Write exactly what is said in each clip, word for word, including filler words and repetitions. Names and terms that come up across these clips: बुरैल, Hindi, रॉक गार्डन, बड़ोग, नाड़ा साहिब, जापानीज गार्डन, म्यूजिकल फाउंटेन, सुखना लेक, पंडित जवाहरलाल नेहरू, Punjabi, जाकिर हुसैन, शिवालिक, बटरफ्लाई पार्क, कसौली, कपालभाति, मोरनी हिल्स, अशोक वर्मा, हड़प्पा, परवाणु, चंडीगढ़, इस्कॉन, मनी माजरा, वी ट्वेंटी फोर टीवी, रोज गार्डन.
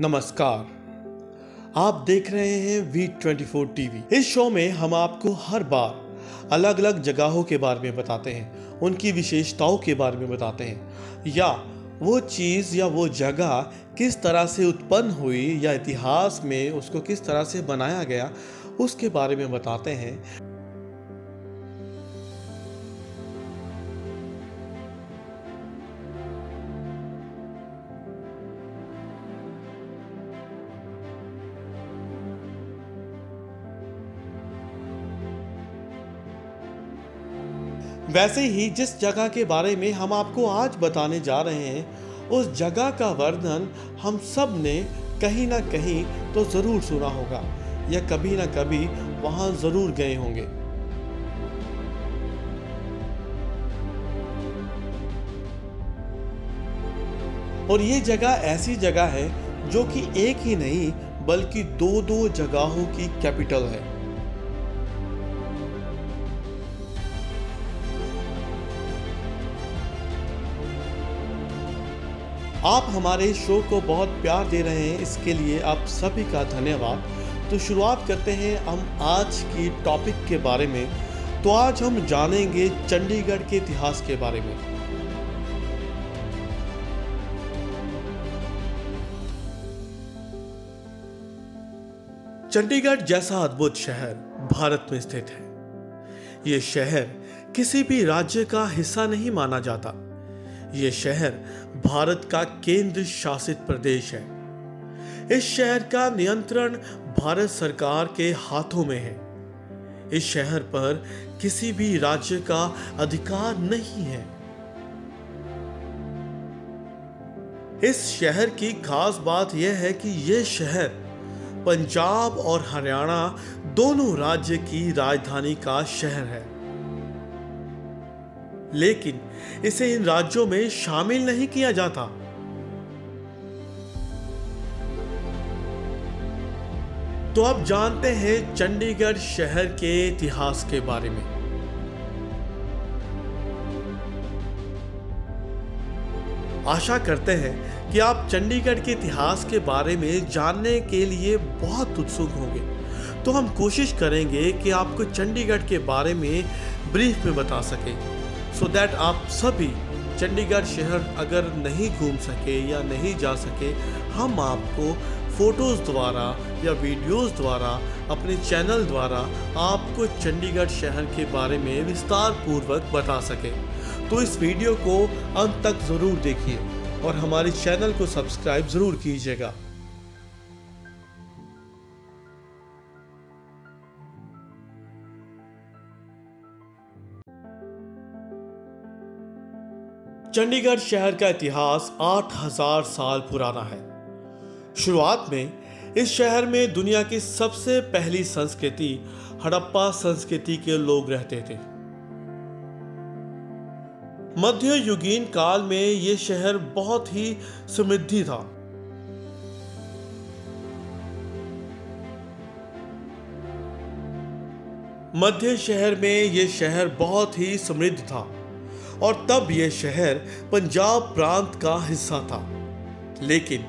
नमस्कार, आप देख रहे हैं वी ट्वेंटी फोर टीवी। इस शो में हम आपको हर बार अलग अलग जगहों के बारे में बताते हैं, उनकी विशेषताओं के बारे में बताते हैं, या वो चीज़ या वो जगह किस तरह से उत्पन्न हुई या इतिहास में उसको किस तरह से बनाया गया उसके बारे में बताते हैं। वैसे ही जिस जगह के बारे में हम आपको आज बताने जा रहे हैं, उस जगह का वर्णन हम सब ने कहीं ना कहीं तो ज़रूर सुना होगा या कभी ना कभी वहाँ ज़रूर गए होंगे। और ये जगह ऐसी जगह है जो कि एक ही नहीं बल्कि दो दो जगहों की कैपिटल है। आप हमारे शो को बहुत प्यार दे रहे हैं, इसके लिए आप सभी का धन्यवाद। तो शुरुआत करते हैं हम आज की टॉपिक के बारे में। तो आज हम जानेंगे चंडीगढ़ के इतिहास के बारे में। चंडीगढ़ जैसा अद्भुत शहर भारत में स्थित है। ये शहर किसी भी राज्य का हिस्सा नहीं माना जाता। ये शहर भारत का केंद्र शासित प्रदेश है। इस शहर का नियंत्रण भारत सरकार के हाथों में है। इस शहर पर किसी भी राज्य का अधिकार नहीं है। इस शहर की खास बात यह है कि यह शहर पंजाब और हरियाणा दोनों राज्य की राजधानी का शहर है, लेकिन इसे इन राज्यों में शामिल नहीं किया जाता। तो अब जानते हैं चंडीगढ़ शहर के इतिहास के बारे में। आशा करते हैं कि आप चंडीगढ़ के इतिहास के बारे में जानने के लिए बहुत उत्सुक होंगे। तो हम कोशिश करेंगे कि आपको चंडीगढ़ के बारे में ब्रीफ में बता सकें, सो दैट आप सभी चंडीगढ़ शहर अगर नहीं घूम सके या नहीं जा सके, हम आपको फ़ोटोज़ द्वारा या वीडियोज़ द्वारा अपने चैनल द्वारा आपको चंडीगढ़ शहर के बारे में विस्तार पूर्वक बता सकें। तो इस वीडियो को अंत तक ज़रूर देखिए और हमारे चैनल को सब्सक्राइब ज़रूर कीजिएगा। चंडीगढ़ शहर का इतिहास आठ हज़ार साल पुराना है। शुरुआत में इस शहर में दुनिया की सबसे पहली संस्कृति हड़प्पा संस्कृति के लोग रहते थे। मध्ययुगीन काल में यह शहर बहुत ही समृद्धि था। मध्य शहर में यह शहर बहुत ही समृद्ध था और तब यह शहर पंजाब प्रांत का हिस्सा था, लेकिन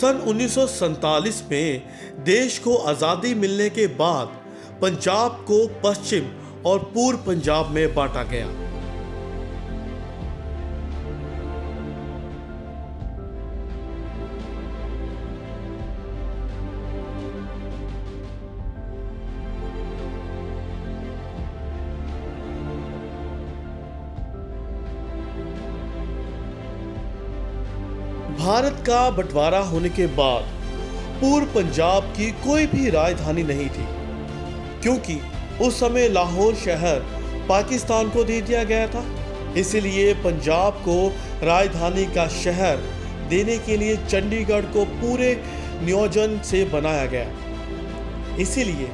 सन उन्नीस सौ सैंतालीस में देश को आज़ादी मिलने के बाद पंजाब को पश्चिम और पूर्व पंजाब में बांटा गया। भारत का बंटवारा होने के बाद पूर्व पंजाब की कोई भी राजधानी नहीं थी, क्योंकि उस समय लाहौर शहर पाकिस्तान को दे दिया गया था। इसलिए पंजाब को राजधानी का शहर देने के लिए चंडीगढ़ को पूरे नियोजन से बनाया गया। इसीलिए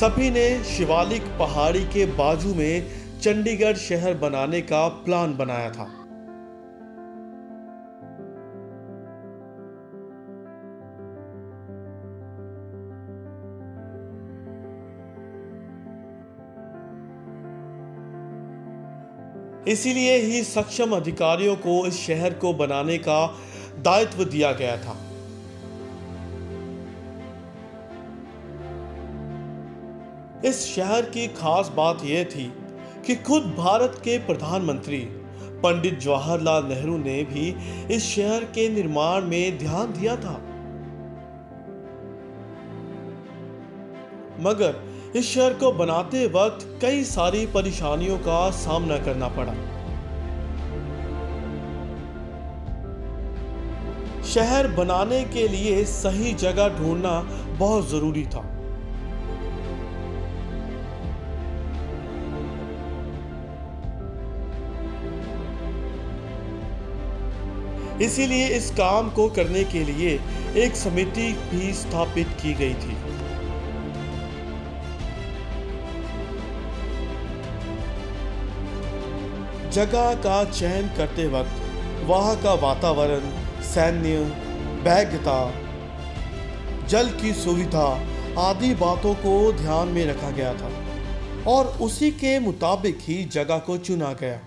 सभी ने शिवालिक पहाड़ी के बाजू में चंडीगढ़ शहर बनाने का प्लान बनाया था। इसीलिए ही सक्षम अधिकारियों को इस शहर को बनाने का दायित्व दिया गया था। इस शहर की खास बात यह थी कि खुद भारत के प्रधानमंत्री पंडित जवाहरलाल नेहरू ने भी इस शहर के निर्माण में ध्यान दिया था। मगर इस शहर को बनाते वक्त कई सारी परेशानियों का सामना करना पड़ा। शहर बनाने के लिए सही जगह ढूंढना बहुत जरूरी था। इसीलिए इस काम को करने के लिए एक समिति भी स्थापित की गई थी। जगह का चयन करते वक्त वहां का वातावरण, सैन्य, वैधता, जल की सुविधा आदि बातों को ध्यान में रखा गया था और उसी के मुताबिक ही जगह को चुना गया।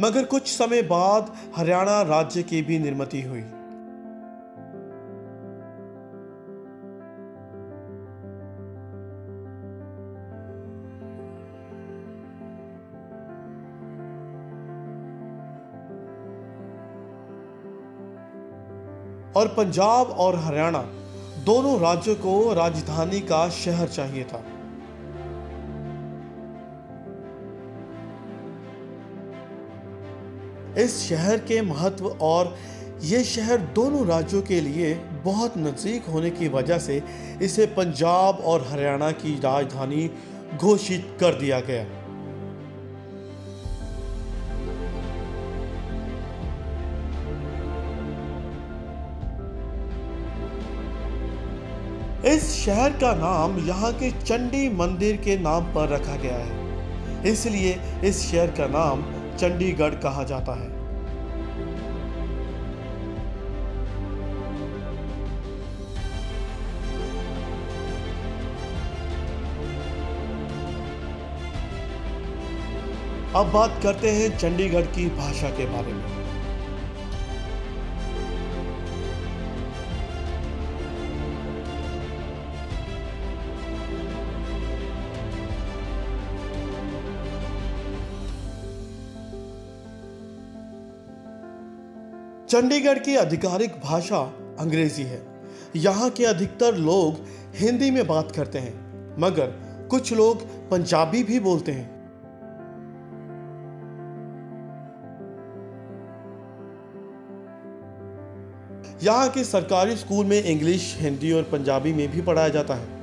मगर कुछ समय बाद हरियाणा राज्य की भी निर्मिती हुई। और पंजाब और हरियाणा दोनों राज्यों को राजधानी का शहर चाहिए था। इस शहर के महत्व और ये शहर दोनों राज्यों के लिए बहुत नज़दीक होने की वजह से इसे पंजाब और हरियाणा की राजधानी घोषित कर दिया गया। इस शहर का नाम यहाँ के चंडी मंदिर के नाम पर रखा गया है, इसलिए इस शहर का नाम चंडीगढ़ कहा जाता है। अब बात करते हैं चंडीगढ़ की भाषा के बारे में। चंडीगढ़ की आधिकारिक भाषा अंग्रेजी है। यहाँ के अधिकतर लोग हिंदी में बात करते हैं, मगर कुछ लोग पंजाबी भी बोलते हैं। यहाँ के सरकारी स्कूल में इंग्लिश, हिंदी और पंजाबी में भी पढ़ाया जाता है।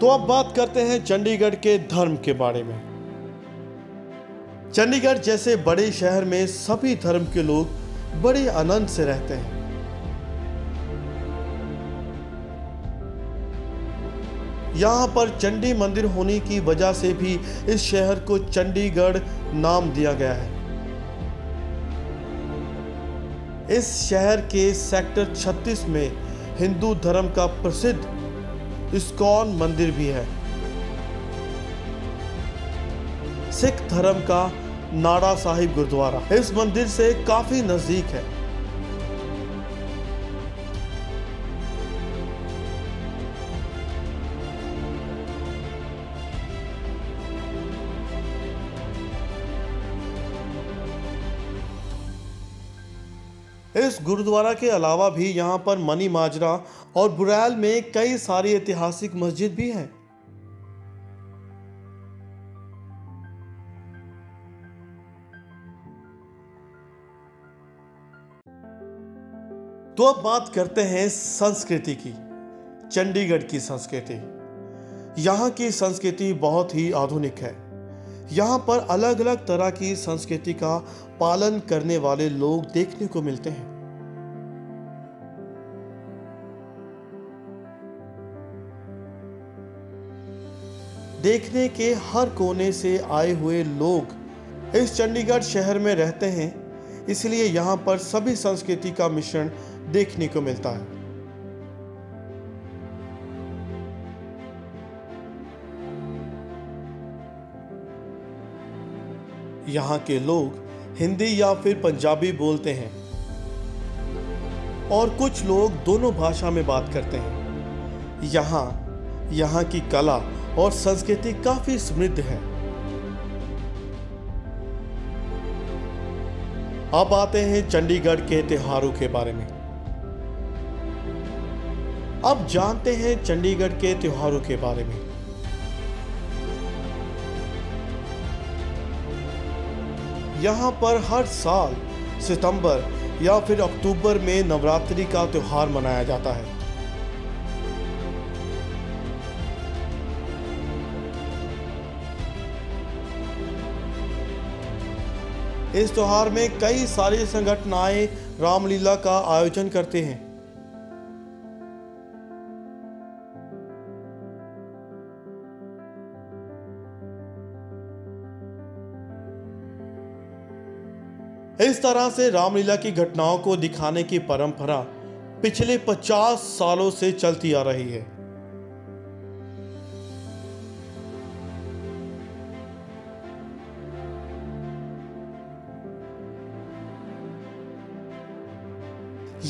तो अब बात करते हैं चंडीगढ़ के धर्म के बारे में। चंडीगढ़ जैसे बड़े शहर में सभी धर्म के लोग बड़े आनंद से रहते हैं। यहाँ पर चंडी मंदिर होने की वजह से भी इस शहर को चंडीगढ़ नाम दिया गया है। इस शहर के सेक्टर छत्तीस में हिंदू धर्म का प्रसिद्ध इस्कॉन मंदिर भी है। सिख धर्म का नाड़ा साहिब गुरुद्वारा इस मंदिर से काफी नजदीक है। इस गुरुद्वारा के अलावा भी यहाँ पर मनी माजरा और बुरैल में कई सारी ऐतिहासिक मस्जिद भी हैं। तो अब बात करते हैं संस्कृति की। चंडीगढ़ की संस्कृति, यहाँ की संस्कृति बहुत ही आधुनिक है। यहाँ पर अलग अलग तरह की संस्कृति का पालन करने वाले लोग देखने को मिलते हैं। देखने के हर कोने से आए हुए लोग इस चंडीगढ़ शहर में रहते हैं, इसलिए यहाँ पर सभी संस्कृति का मिश्रण देखने को मिलता है। यहाँ के लोग हिंदी या फिर पंजाबी बोलते हैं और कुछ लोग दोनों भाषा में बात करते हैं। यहाँ यहाँ की कला और संस्कृति काफी समृद्ध है। अब आते हैं चंडीगढ़ के त्योहारों के बारे में। अब जानते हैं चंडीगढ़ के त्योहारों के बारे में। यहाँ पर हर साल सितंबर या फिर अक्टूबर में नवरात्रि का त्यौहार मनाया जाता है। इस त्यौहार में कई सारी संगठनाएं रामलीला का आयोजन करते हैं। इस तरह से रामलीला की घटनाओं को दिखाने की परंपरा पिछले पचास सालों से चलती आ रही है।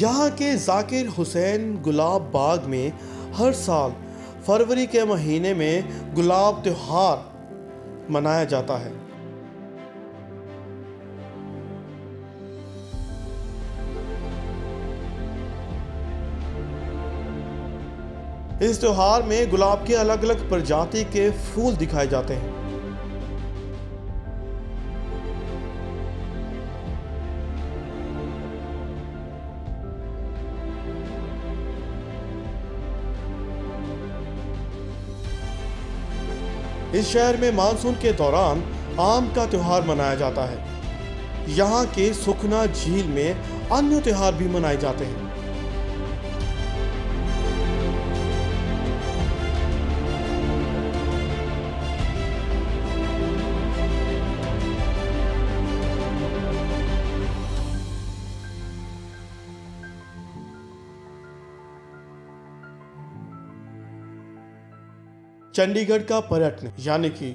यहाँ के जाकिर हुसैन गुलाब बाग में हर साल फरवरी के महीने में गुलाब त्योहार मनाया जाता है। इस त्योहार में गुलाब के अलग अलग प्रजाति के फूल दिखाए जाते हैं। इस शहर में मानसून के दौरान आम का त्योहार मनाया जाता है। यहाँ के सुखना झील में अन्य त्योहार भी मनाए जाते हैं। चंडीगढ़ का पर्यटन यानी कि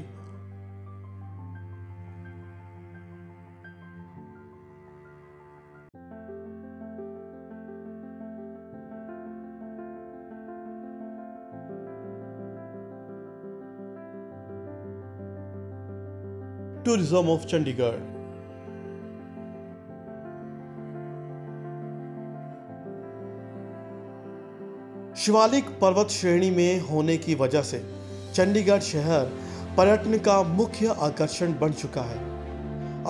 टूरिज्म ऑफ चंडीगढ़। शिवालिक पर्वत श्रेणी में होने की वजह से चंडीगढ़ शहर पर्यटन का मुख्य आकर्षण बन चुका है।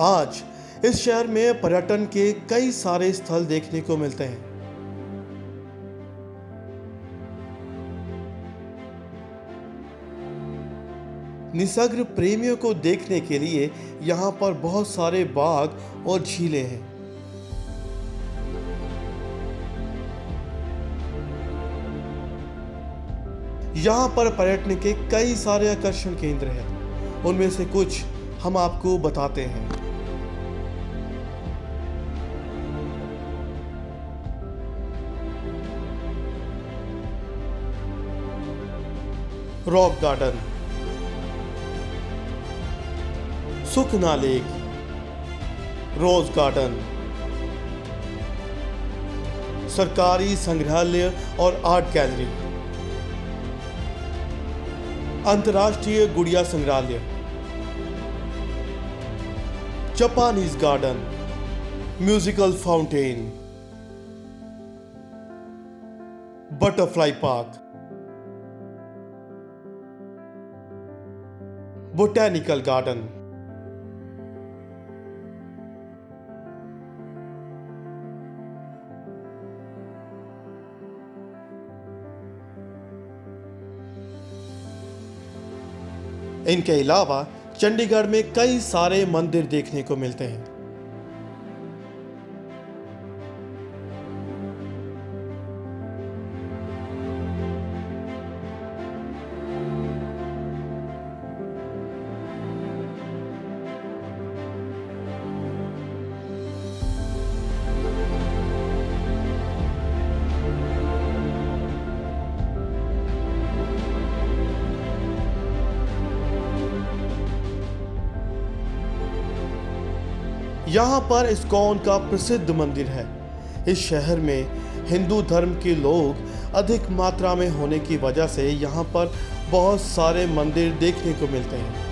आज इस शहर में पर्यटन के कई सारे स्थल देखने को मिलते हैं। निसर्ग प्रेमियों को देखने के लिए यहाँ पर बहुत सारे बाग और झीलें हैं। यहाँ पर पर्यटन के कई सारे आकर्षण केंद्र हैं, उनमें से कुछ हम आपको बताते हैं। रॉक गार्डन, सुखना लेक, रोज गार्डन, सरकारी संग्रहालय और आर्ट गैलरी, अंतर्राष्ट्रीय गुड़िया संग्रहालय, जापानीज गार्डन, म्यूजिकल फाउंटेन, बटरफ्लाई पार्क, botanical garden, इनके अलावा चंडीगढ़ में कई सारे मंदिर देखने को मिलते हैं। यहाँ पर इस्कॉन का प्रसिद्ध मंदिर है। इस शहर में हिंदू धर्म के लोग अधिक मात्रा में होने की वजह से यहाँ पर बहुत सारे मंदिर देखने को मिलते हैं।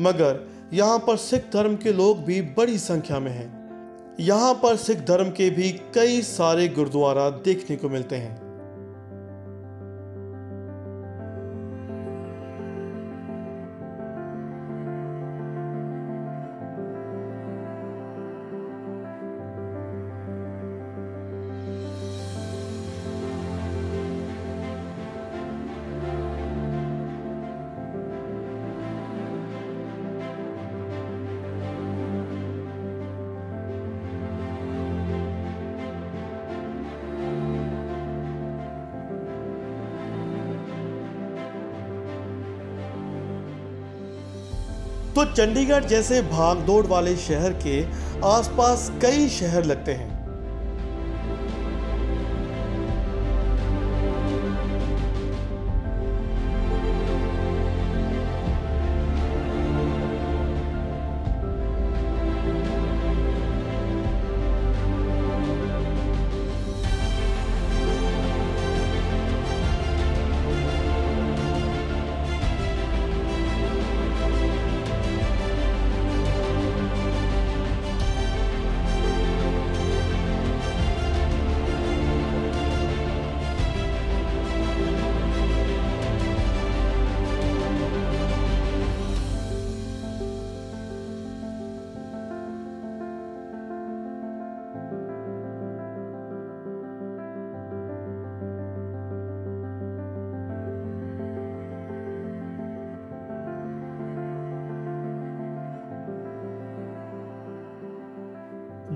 मगर यहाँ पर सिख धर्म के लोग भी बड़ी संख्या में हैं। यहाँ पर सिख धर्म के भी कई सारे गुरुद्वारा देखने को मिलते हैं। तो चंडीगढ़ जैसे भागदौड़ वाले शहर के आसपास कई शहर लगते हैं।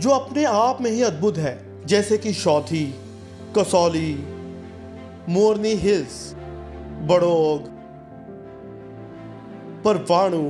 जो अपने आप में ही अद्भुत है, जैसे कि शॉथी, कसौली, मोरनी हिल्स, बड़ोग, परवाणु,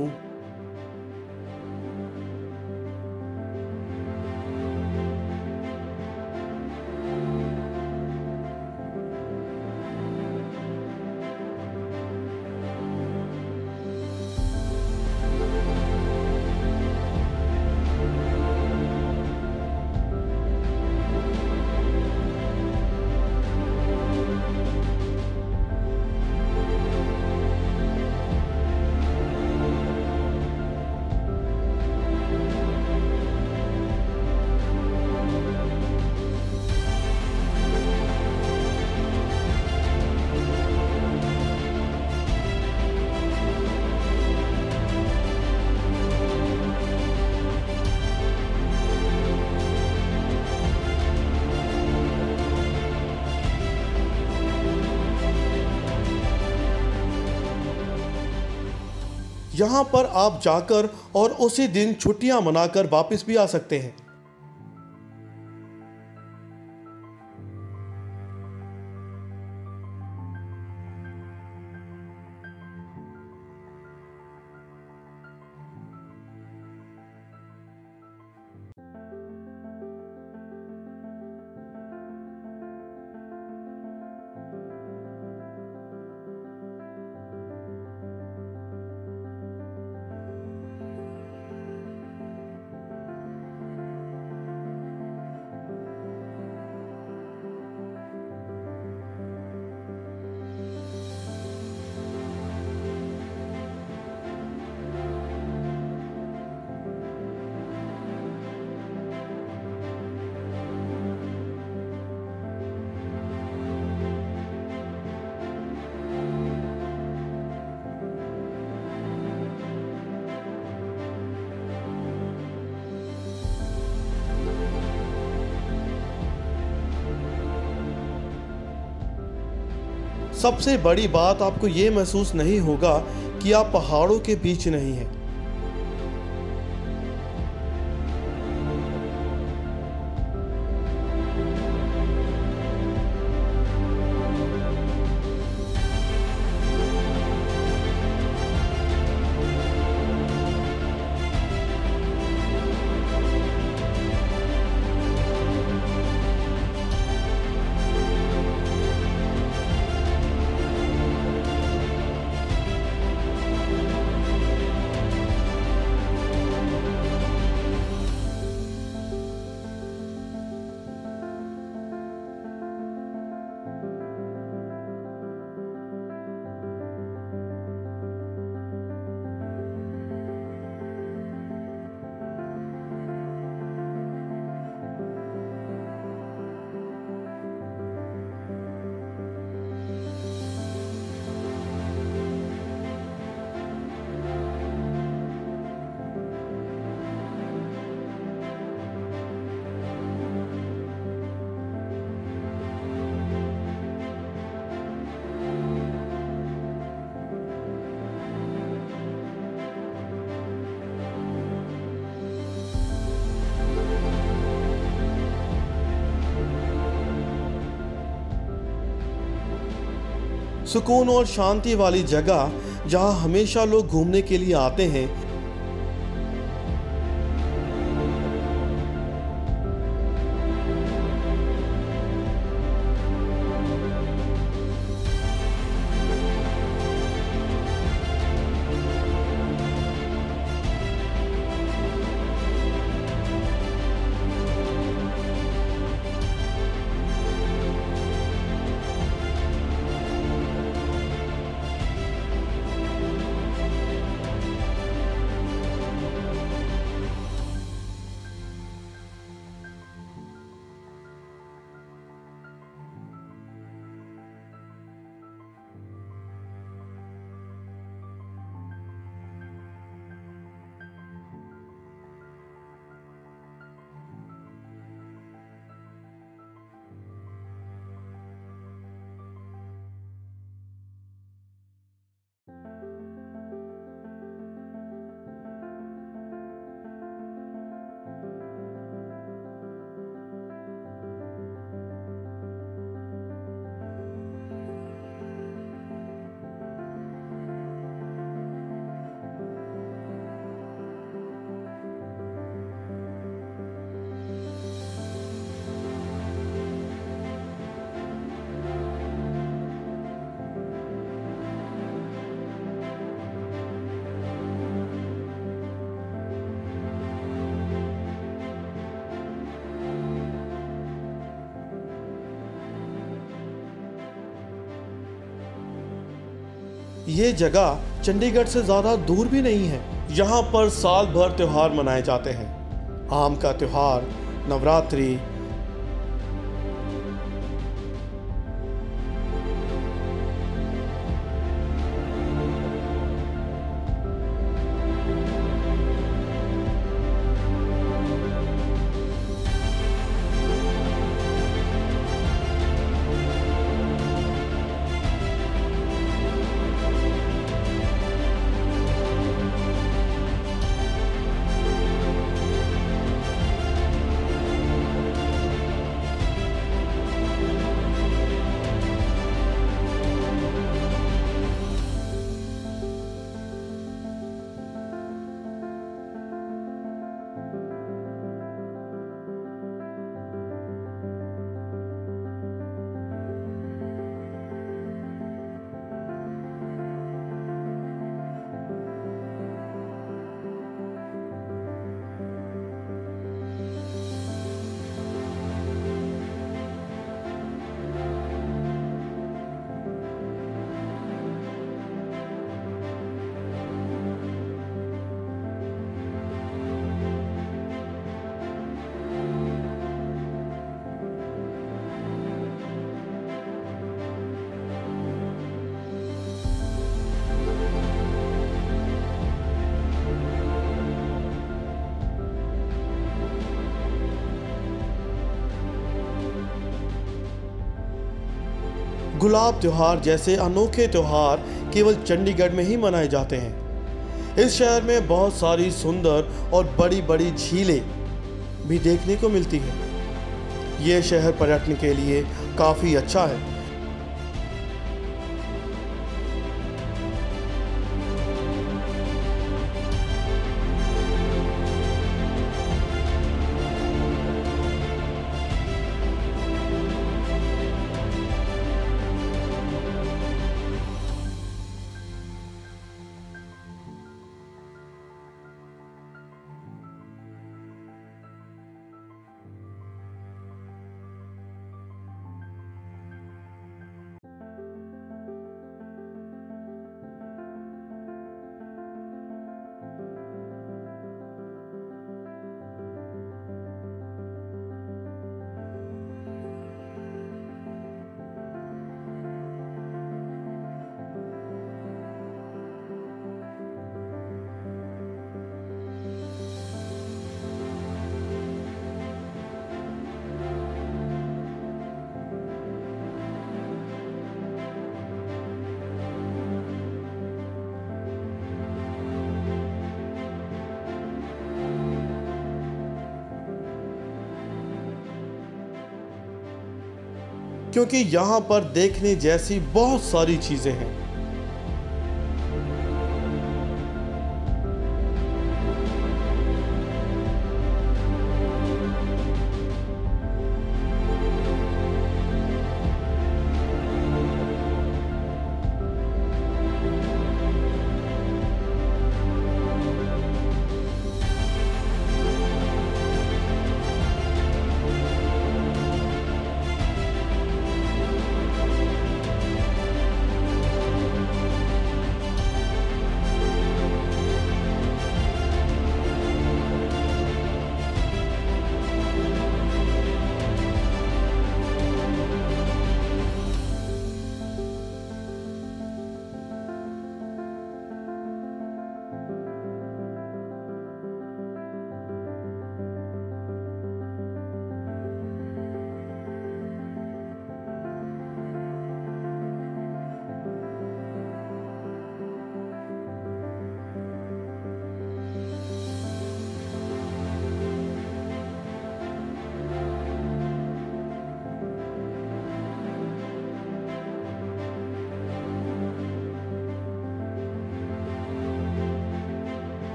यहाँ पर आप जाकर और उसी दिन छुट्टियां मनाकर वापस भी आ सकते हैं। सबसे बड़ी बात, आपको ये महसूस नहीं होगा कि आप पहाड़ों के बीच नहीं हैं। सुकून और शांति वाली जगह जहां हमेशा लोग घूमने के लिए आते हैं। ये जगह चंडीगढ़ से ज़्यादा दूर भी नहीं है। यहाँ पर साल भर त्यौहार मनाए जाते हैं। आम का त्यौहार, नवरात्रि, गुलाब त्यौहार जैसे अनोखे त्यौहार केवल चंडीगढ़ में ही मनाए जाते हैं। इस शहर में बहुत सारी सुंदर और बड़ी बड़ी झीलें भी देखने को मिलती हैं। ये शहर पर्यटन के लिए काफ़ी अच्छा है। क्योंकि यहाँ पर देखने जैसी बहुत सारी चीजें हैं।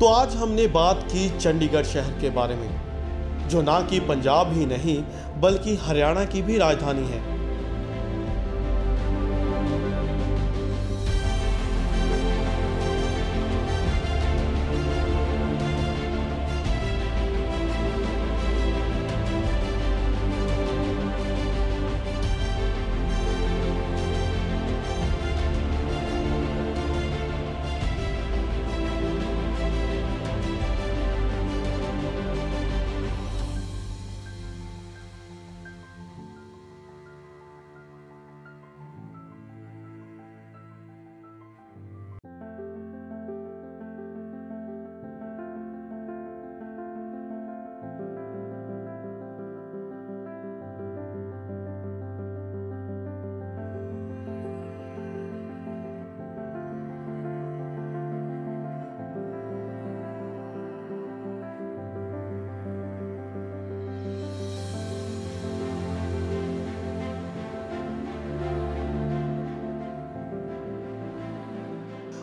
तो आज हमने बात की चंडीगढ़ शहर के बारे में, जो ना कि पंजाब ही नहीं बल्कि हरियाणा की भी राजधानी है।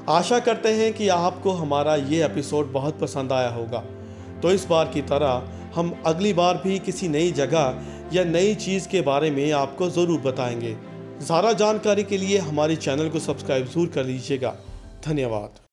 आशा करते हैं कि आपको हमारा ये एपिसोड बहुत पसंद आया होगा। तो इस बार की तरह हम अगली बार भी किसी नई जगह या नई चीज़ के बारे में आपको ज़रूर बताएंगे। ज़्यादा जानकारी के लिए हमारे चैनल को सब्सक्राइब ज़रूर कर लीजिएगा। धन्यवाद।